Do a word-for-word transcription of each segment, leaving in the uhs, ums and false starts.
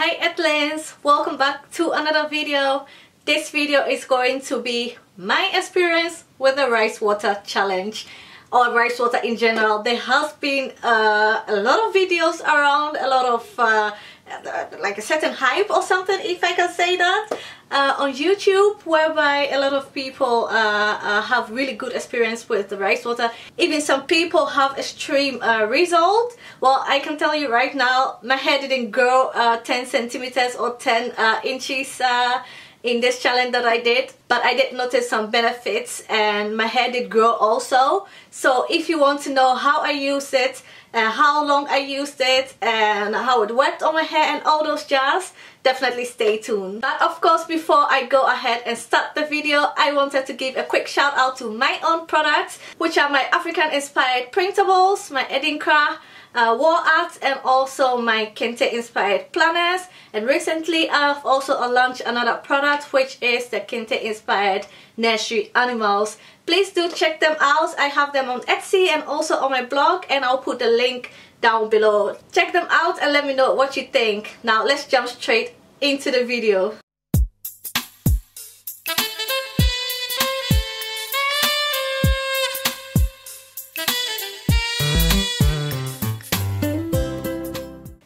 Hi Atlans, welcome back to another video. This video is going to be my experience with the rice water challenge, or rice water in general. There has been uh, a lot of videos around, a lot of uh, like a certain hype or something, if I can say that, uh, on YouTube, whereby a lot of people uh, uh, have really good experience with the rice water. Even some people have extreme uh, result. Well, I can tell you right now, my hair didn't grow uh, ten centimeters or ten uh, inches uh, in this challenge that I did, but I did notice some benefits and my hair did grow also. So if you want to know how I use it, Uh, how long I used it and how it worked on my hair and all those jazz, definitely stay tuned. But of course, before I go ahead and start the video, I wanted to give a quick shout out to my own products, which are my African inspired printables, my Adinkra uh, wall art, and also my Kente inspired planners. And recently I've also launched another product, which is the Kente inspired nursery animals. Please do check them out. I have them on Etsy and also on my blog, and I'll put the link down below. Check them out and let me know what you think. Now let's jump straight into the video.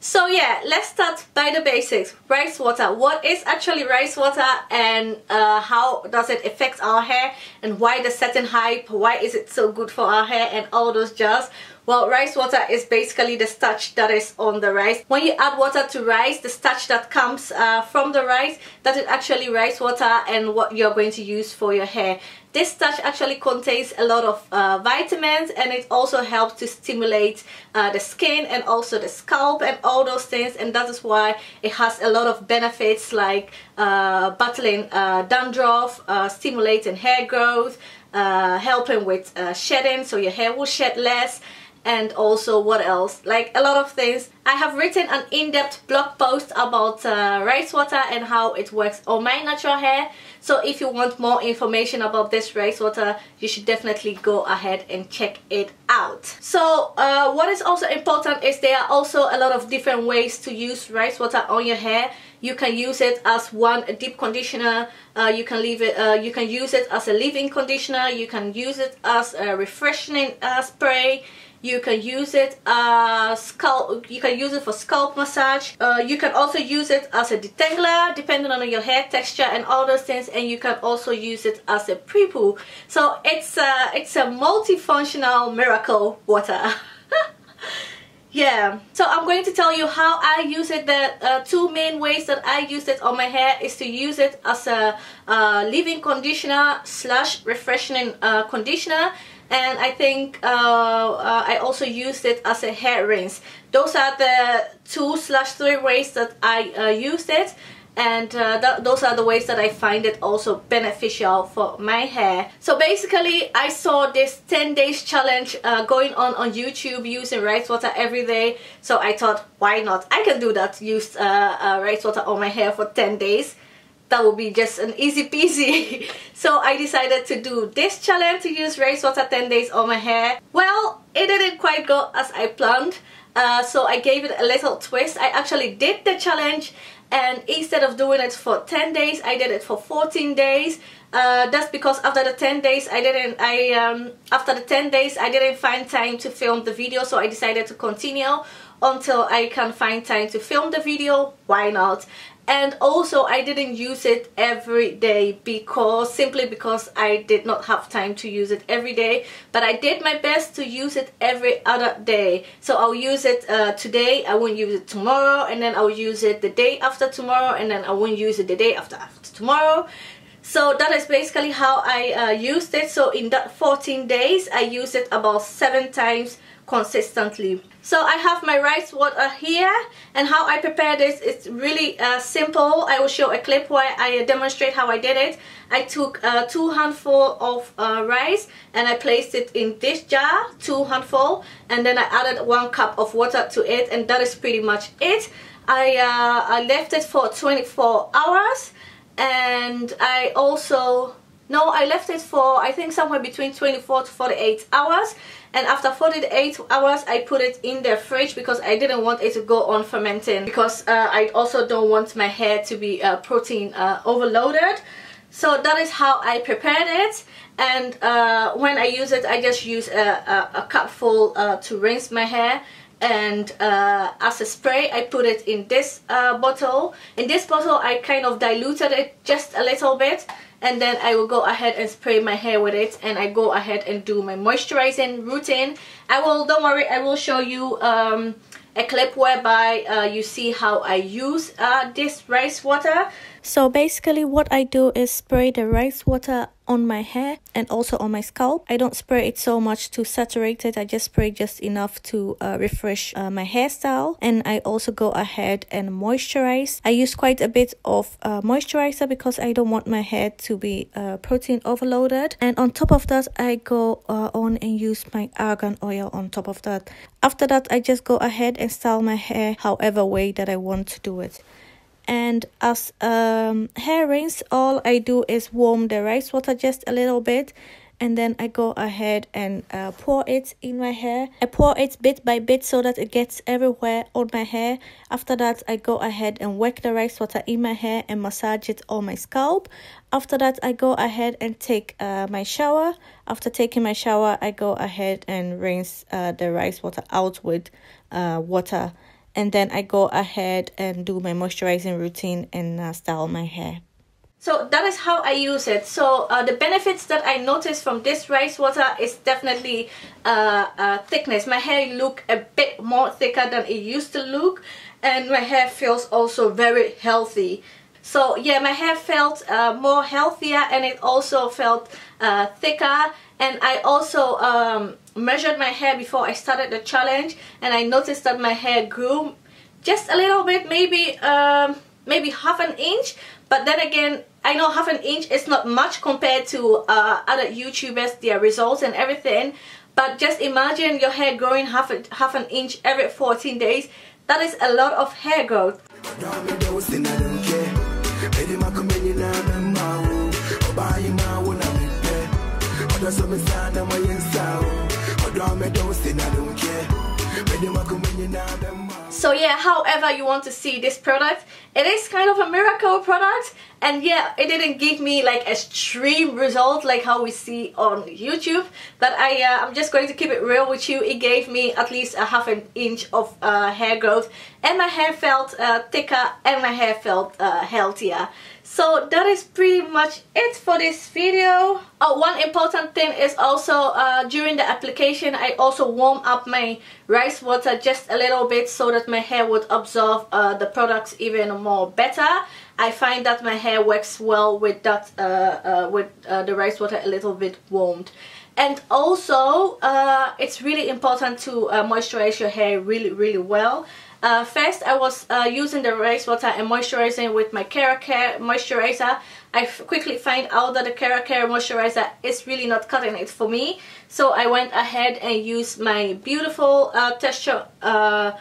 So yeah, let's start by the basics. Rice water. What is actually rice water, and uh, how does it affect our hair, and why the certain hype, why is it so good for our hair and all those jazz? Well, rice water is basically the starch that is on the rice. When you add water to rice, the starch that comes uh, from the rice, that is actually rice water and what you're going to use for your hair. This starch actually contains a lot of uh, vitamins, and it also helps to stimulate uh, the skin and also the scalp and all those things, and that is why it has a lot of benefits, like uh, battling uh, dandruff, uh, stimulating hair growth, uh, helping with uh, shedding, so your hair will shed less. And also, what else? Like a lot of things. I have written an in-depth blog post about uh, rice water and how it works on my natural hair. So if you want more information about this rice water, you should definitely go ahead and check it out. So uh, what is also important is there are also a lot of different ways to use rice water on your hair. You can use it as one a deep conditioner. Uh, you can leave it. Uh, you can use it as a leave-in conditioner. You can use it as a refreshing uh, spray. You can use it as scalp. You can use it for scalp massage. Uh, you can also use it as a detangler, depending on your hair texture and all those things. And you can also use it as a pre-poo. So it's a, it's a multifunctional miracle water. Yeah, so I'm going to tell you how I use it. The uh, two main ways that I use it on my hair is to use it as a uh, leave-in conditioner slash refreshing uh, conditioner, and I think uh, uh, I also used it as a hair rinse. Those are the two slash three ways that I uh, used it, and uh, th those are the ways that I find it also beneficial for my hair. So basically, I saw this ten days challenge uh, going on on YouTube using rice water every day. So I thought, why not? I can do that, use uh, uh, rice water on my hair for ten days. That would be just an easy peasy. So I decided to do this challenge, to use rice water ten days on my hair. Well, it didn't quite go as I planned, uh, so I gave it a little twist. I actually did the challenge, and instead of doing it for ten days, I did it for fourteen days. Uh, that's because after the ten days I didn't I um, after the ten days I didn't find time to film the video, so I decided to continue until I can find time to film the video. Why not? And also, I didn't use it every day, because simply because I did not have time to use it every day, but I did my best to use it every other day. So I'll use it uh, today, I won't use it tomorrow, and then I'll use it the day after tomorrow, and then I won't use it the day after after tomorrow. So that is basically how I uh, used it. So in that fourteen days, I used it about seven times consistently. So I have my rice water here, and how I prepare this is really uh, simple. I will show a clip where I demonstrate how I did it. I took uh, two handful of uh, rice and I placed it in this jar, two handful, and then I added one cup of water to it, and that is pretty much it. I, uh, I left it for twenty-four hours, and I also No, I left it for I think somewhere between twenty-four to forty-eight hours, and after forty-eight hours I put it in the fridge because I didn't want it to go on fermenting, because uh, I also don't want my hair to be uh, protein uh, overloaded. So that is how I prepared it, and uh, when I use it I just use a, a, a cupful uh, to rinse my hair, and uh, as a spray I put it in this uh, bottle. In this bottle I kind of diluted it just a little bit, and then I will go ahead and spray my hair with it, and I go ahead and do my moisturizing routine. I will, don't worry, I will show you um, a clip whereby uh, you see how I use uh, this rice water. So basically what I do is spray the rice water on my hair and also on my scalp. I don't spray it so much to saturate it, I just spray just enough to uh, refresh uh, my hairstyle. And I also go ahead and moisturize. I use quite a bit of uh, moisturizer because I don't want my hair to be uh, protein overloaded. And on top of that I go uh, on and use my argan oil on top of that. After that I just go ahead and style my hair however way that I want to do it. And as um, hair rinse, all I do is warm the rice water just a little bit, and then I go ahead and uh, pour it in my hair. I pour it bit by bit so that it gets everywhere on my hair. After that I go ahead and work the rice water in my hair and massage it on my scalp. After that I go ahead and take uh, my shower. After taking my shower I go ahead and rinse uh, the rice water out with uh, water. And then I go ahead and do my moisturizing routine and uh, style my hair. So that is how I use it. So uh, the benefits that I noticed from this rice water is definitely uh, uh, thickness. My hair look a bit more thicker than it used to look, and my hair feels also very healthy. So yeah, my hair felt uh, more healthier, and it also felt uh, thicker. And I also um, measured my hair before I started the challenge, and I noticed that my hair grew just a little bit, maybe um, maybe half an inch. But then again, I know half an inch is not much compared to uh, other YouTubers, their results and everything. But just imagine your hair growing half a, half an inch every fourteen days. That is a lot of hair growth. So yeah, however you want to see this product, it is kind of a miracle product, and yeah, it didn't give me like extreme result like how we see on YouTube, but I, uh, I'm just going to keep it real with you. It gave me at least a half an inch of uh, hair growth, and my hair felt uh, thicker, and my hair felt uh, healthier. So that is pretty much it for this video. Oh, one important thing is also uh, during the application I also warm up my rice water just a little bit so that my hair would absorb uh, the products even more better. I find that my hair works well with that, uh, uh, with uh, the rice water a little bit warmed. And also uh, it's really important to uh, moisturize your hair really really well. Uh, first I was uh, using the rice water and moisturizing with my Keracare moisturizer. I quickly find out that the Keracare moisturizer is really not cutting it for me, so I went ahead and used my beautiful uh, texture uh,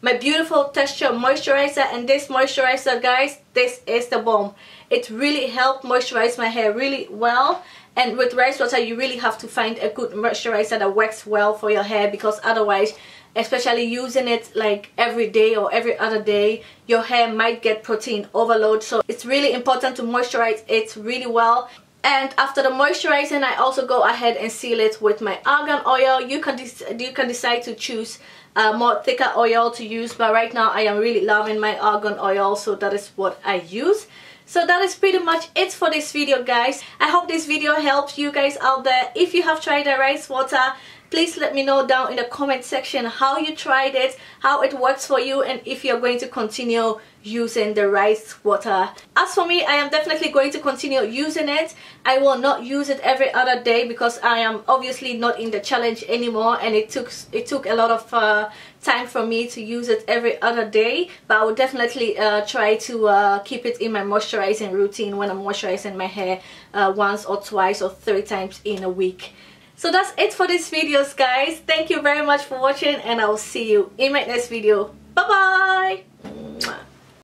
my beautiful texture moisturizer. And this moisturizer, guys, this is the bomb. It really helped moisturize my hair really well. And with rice water you really have to find a good moisturizer that works well for your hair, because otherwise, especially using it like every day or every other day, your hair might get protein overload. So it's really important to moisturize it really well. And after the moisturizing I also go ahead and seal it with my argan oil. You can you can decide to choose uh, more thicker oil to use, but right now I am really loving my argan oil, so that is what I use. So that is pretty much it for this video, guys. I hope this video helps you guys out there. If you have tried the rice water, please let me know down in the comment section how you tried it, how it works for you, and if you're going to continue using the rice water. As for me, I am definitely going to continue using it. I will not use it every other day because I am obviously not in the challenge anymore, and it took it took a lot of uh, time for me to use it every other day. But I will definitely uh, try to uh, keep it in my moisturizing routine when I'm moisturizing my hair uh, once or twice or three times in a week. So that's it for this video, guys. Thank you very much for watching, and I will see you in my next video. Bye bye!